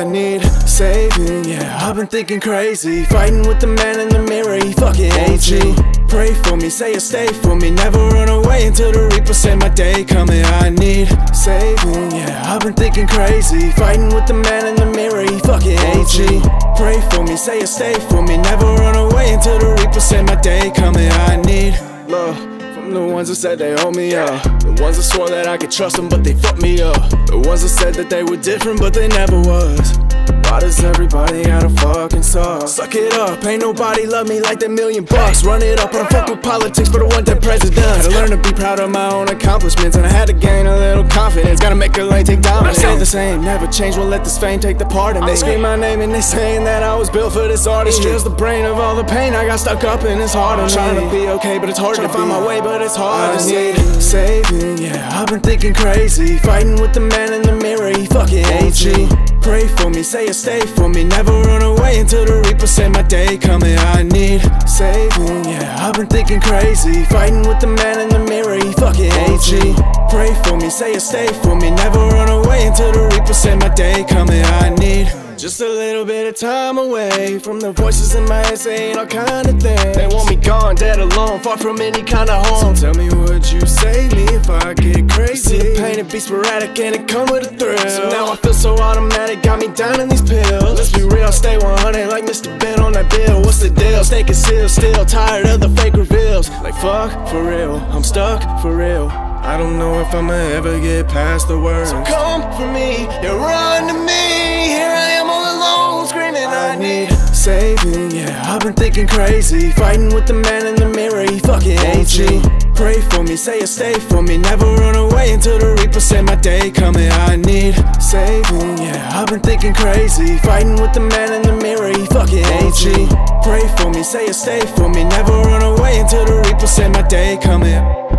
I need saving, yeah, I've been thinking crazy. Fighting with the man in the mirror, he fucking hates me. Pray for me, say you'll stay for me. Never run away until the reaper say my day coming. I need saving, yeah, I've been thinking crazy. Fighting with the man in the mirror, he fucking hates me. Pray for me, say you'll stay for me. Never run away until the reaper say my day coming. I need love. The ones that said they hold me up, the ones that swore that I could trust them, but they fucked me up. The ones that said that they were different, but they never was. Why does everybody gotta fucking suck? Suck it up, ain't nobody love me like that $1,000,000. Run it up, I don't fuck with politics, but I want that president. Had to learn to be proud of my own accomplishments, and I had to gain a little confidence. Gotta make a lane take dominance. Stay the same, never change, won't let this fame take the part. And they scream my name and they saying that I was built for this artistry. Heals the brain of all the pain I got stuck up in, it's hard on me. Trying to be okay, but it's hard to find my way, but it's hard to need saving, yeah, I've been thinking crazy. Fighting with the man in the mirror, he fucking hates me. Pray for me, say you'll stay for me. Never run away until the reaper say my day coming. I need saving, yeah, I've been thinking crazy. Fighting with the man in the mirror, he fucking hates me. Pray for me, say you'll stay for me. Never run away until the reaper say my day coming. I need just a little bit of time away from the voices in my head saying all kind of things. They want me gone, dead alone, far from any kind of home. So tell me, would you save me if I get crazy? See the pain, it be sporadic and it come with a thrill. So now I feel so automatic, got me down in these pills. Let's be real, stay 100 like Mr. Ben on that bill. What's the deal? Stay concealed, still tired of the fake reveals. Like fuck, for real, I'm stuck, for real. I don't know if I'ma ever get past the worst. So come for me, you run to me. Here I am all alone, screaming I need saving, yeah, I've been thinking crazy. Fighting with the man in the mirror, he fucking hates me. Pray for me, say you'll stay for me. Never run away until the reaper say my day coming. I need saving, yeah, I've been thinking crazy. Fighting with the man in the mirror, he fucking hates me. Pray for me, say you'll stay for me. Never run away until the reaper say my day coming.